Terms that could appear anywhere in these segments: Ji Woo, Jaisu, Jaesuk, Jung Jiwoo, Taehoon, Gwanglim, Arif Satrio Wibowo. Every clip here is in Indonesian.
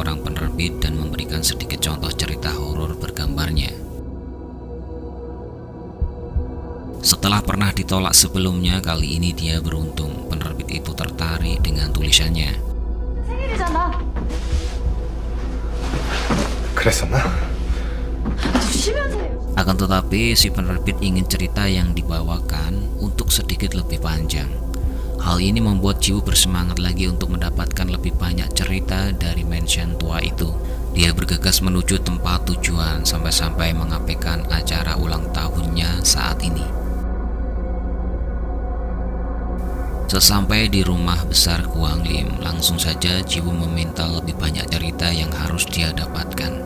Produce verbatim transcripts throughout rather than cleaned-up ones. seorang penerbit dan memberikan sedikit contoh cerita horor bergambarnya. Setelah pernah ditolak sebelumnya, kali ini dia beruntung. Penerbit itu tertarik dengan tulisannya. Akan tetapi si penerbit ingin cerita yang dibawakan untuk sedikit lebih panjang. Hal ini membuat Ji Woo bersemangat lagi untuk mendapatkan lebih banyak cerita dari mansion tua itu. Dia bergegas menuju tempat tujuan sampai-sampai mengabaikan acara ulang tahunnya saat ini. Sesampai di rumah besar Gwanglim, langsung saja Ji Woo meminta lebih banyak cerita yang harus dia dapatkan,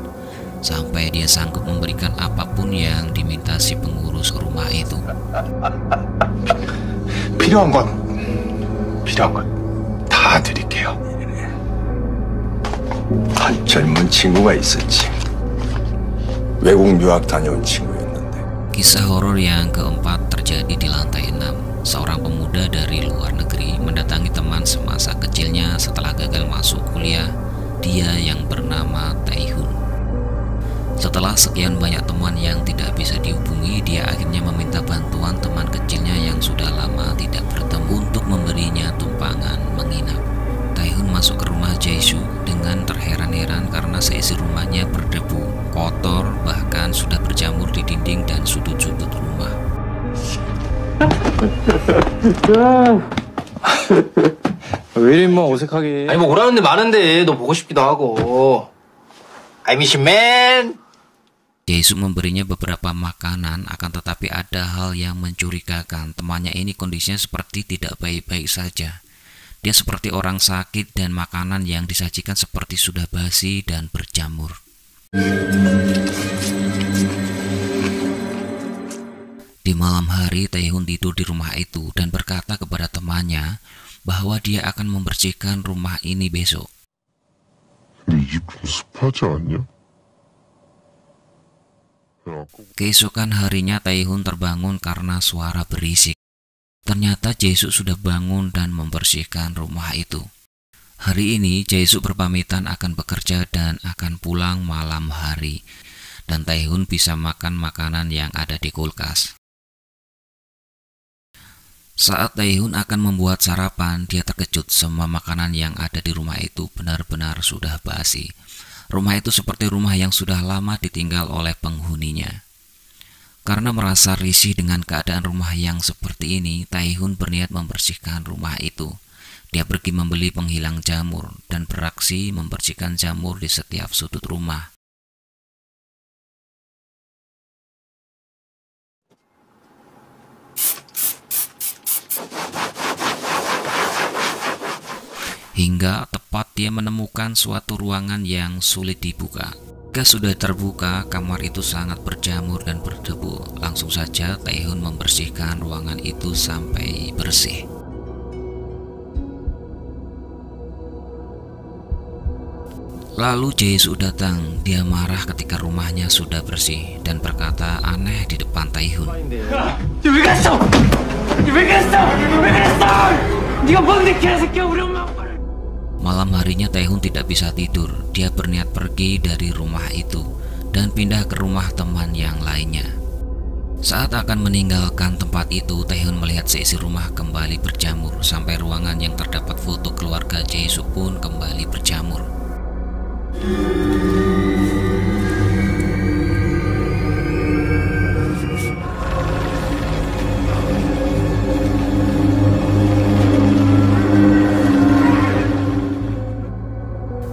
sampai dia sanggup memberikan apapun yang diminta si pengurus rumah itu. 필요한 건 필요한 건 다 드릴게요. 한 젊은 친구가 있었지. 외국 유학 다녀온 친구였는데. Kisah horor yang keempat terjadi di lantai enam. Seorang pemuda dari luar negeri mendatangi teman semasa kecilnya setelah gagal masuk kuliah. Dia yang bernama Taehoon. Setelah sekian banyak teman yang tidak bisa dihubungi, dia akhirnya meminta bantuan teman kecilnya yang sudah lama tidak bertemu untuk memberinya tumpangan menginap. Taehoon masuk ke rumah Jaisu dengan terheran-heran karena seisi rumahnya berdebu, kotor, bahkan sudah berjamur di dinding dan sudut-sudut rumah. 왜 이리 뭐 어색하게? 아니 뭐 오라는데 많은데 너 보고 싶기도 하고. I miss you, man. Jaesuk memberinya beberapa makanan, akan tetapi ada hal yang mencurigakan. Temannya ini kondisinya seperti tidak baik-baik saja. Dia seperti orang sakit dan makanan yang disajikan seperti sudah basi dan berjamur. Di malam hari, Taehoon tidur di rumah itu dan berkata kepada temannya bahwa dia akan membersihkan rumah ini besok. Keesokan harinya Taehoon terbangun karena suara berisik. Ternyata Jaesuk sudah bangun dan membersihkan rumah itu. Hari ini Jaesuk berpamitan akan bekerja dan akan pulang malam hari. Dan Taehoon bisa makan makanan yang ada di kulkas. Saat Taehoon akan membuat sarapan, dia terkejut. Semua makanan yang ada di rumah itu benar-benar sudah basi. Rumah itu seperti rumah yang sudah lama ditinggal oleh penghuninya. Karena merasa risih dengan keadaan rumah yang seperti ini, Taehoon berniat membersihkan rumah itu. Dia pergi membeli penghilang jamur dan beraksi membersihkan jamur di setiap sudut rumah. Hingga tepat dia menemukan suatu ruangan yang sulit dibuka. Jika sudah terbuka, kamar itu sangat berjamur dan berdebu. Langsung saja Taehoon membersihkan ruangan itu sampai bersih. Lalu Jaesuk datang. Dia marah ketika rumahnya sudah bersih dan berkata aneh di depan Taehoon. Malam harinya Taehoon tidak bisa tidur. Dia berniat pergi dari rumah itu dan pindah ke rumah teman yang lainnya. Saat akan meninggalkan tempat itu, Taehoon melihat seisi rumah kembali berjamur sampai ruangan yang terdapat foto keluarga Jaesuk pun kembali berjamur.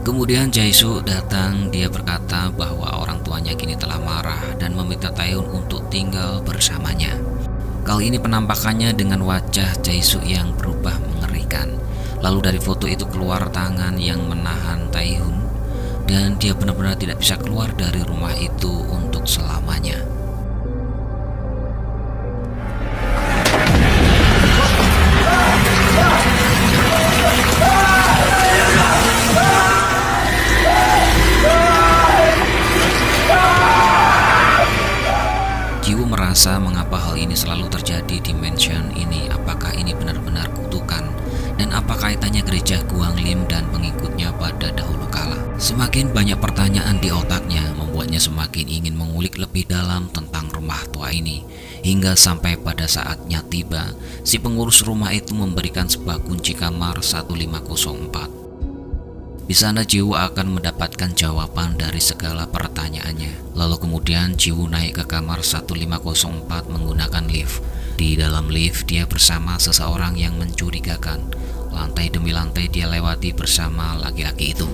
Kemudian Jaesuk datang. Dia berkata bahwa orang tuanya kini telah marah dan meminta Taehoon untuk tinggal bersamanya. Kali ini penampakannya dengan wajah Jaesuk yang berubah mengerikan. Lalu dari foto itu keluar tangan yang menahan Taehoon dan dia benar-benar tidak bisa keluar dari rumah itu untuk selamanya. Merasa mengapa hal ini selalu terjadi di mansion ini. Apakah ini benar-benar kutukan, dan apa kaitannya gereja Gwanglim dan pengikutnya pada dahulu kala? Semakin banyak pertanyaan di otaknya membuatnya semakin ingin mengulik lebih dalam tentang rumah tua ini. Hingga sampai pada saatnya tiba, si pengurus rumah itu memberikan sebuah kunci kamar satu lima nol empat. Di sana Ji Woo akan mendapatkan jawaban dari segala pertanyaannya. Lalu kemudian Ji Woo naik ke kamar satu lima nol empat menggunakan lift. Di dalam lift dia bersama seseorang yang mencurigakan. Lantai demi lantai dia lewati bersama laki-laki itu.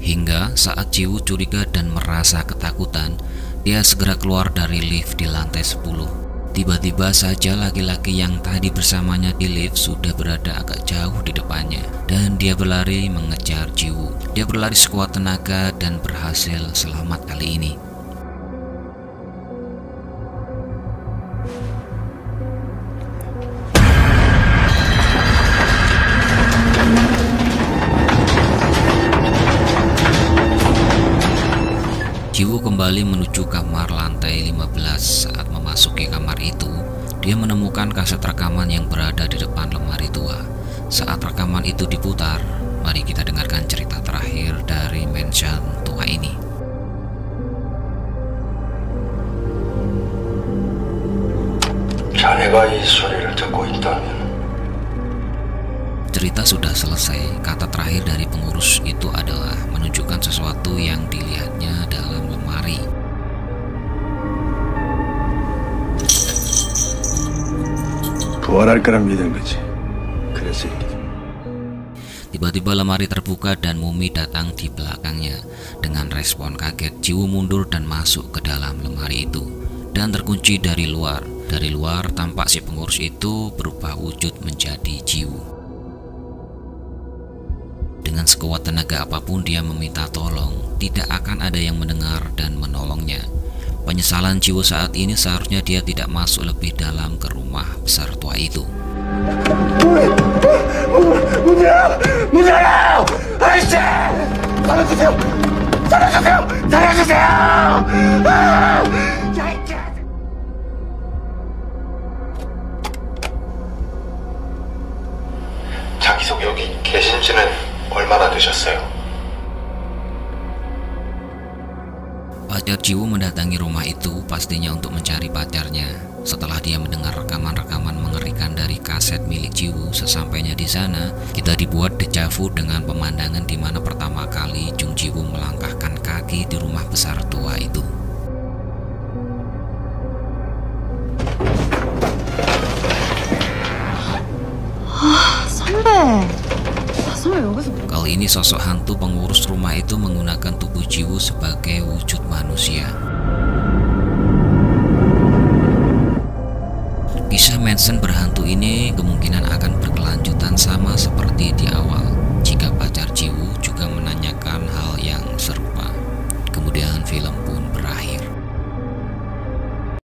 Hingga saat Ji Woo curiga dan merasa ketakutan, dia segera keluar dari lift di lantai sepuluh. Tiba-tiba saja laki-laki yang tadi bersamanya di lift sudah berada agak jauh di depannya. Dan dia berlari mengejar Ji Woo. Dia berlari sekuat tenaga dan berhasil selamat kali ini. Ji Woo kembali menuju kamar lantai lima belas. Saat memasuki kamar itu, dia menemukan kaset rekaman yang berada di depan lemari tua. Saat rekaman itu diputar, mari kita dengarkan cerita terakhir dari mansion tua ini. Cerita sudah selesai. Kata terakhir dari pengurus itu adalah menunjukkan sesuatu yang dilihatnya dalam lemari. Tiba-tiba lemari terbuka dan mumi datang di belakangnya. Dengan respon kaget, Ji Woo mundur dan masuk ke dalam lemari itu dan terkunci dari luar. Dari luar tampak si pengurus itu berubah wujud menjadi Ji Woo. Dengan sekuat tenaga apapun dia meminta tolong, tidak akan ada yang mendengar dan menolongnya. Penyesalan Ji Woo saat ini, seharusnya dia tidak masuk lebih dalam ke rumah besar tua itu. Pacar Ji Woo mendatangi rumah itu pastinya untuk mencari pacarnya. Setelah dia mendengar rekaman-rekaman mengerikan dari kaset milik Ji Woo, sesampainya di sana, kita dibuat deja vu dengan pemandangan di mana pertama kali Jung Jiwoo melangkahkan kaki di rumah besar tua itu. Kali ini sosok hantu pengurus rumah itu menggunakan tubuh Ji Woo sebagai wujud manusia. Kisah mansion berhantu ini kemungkinan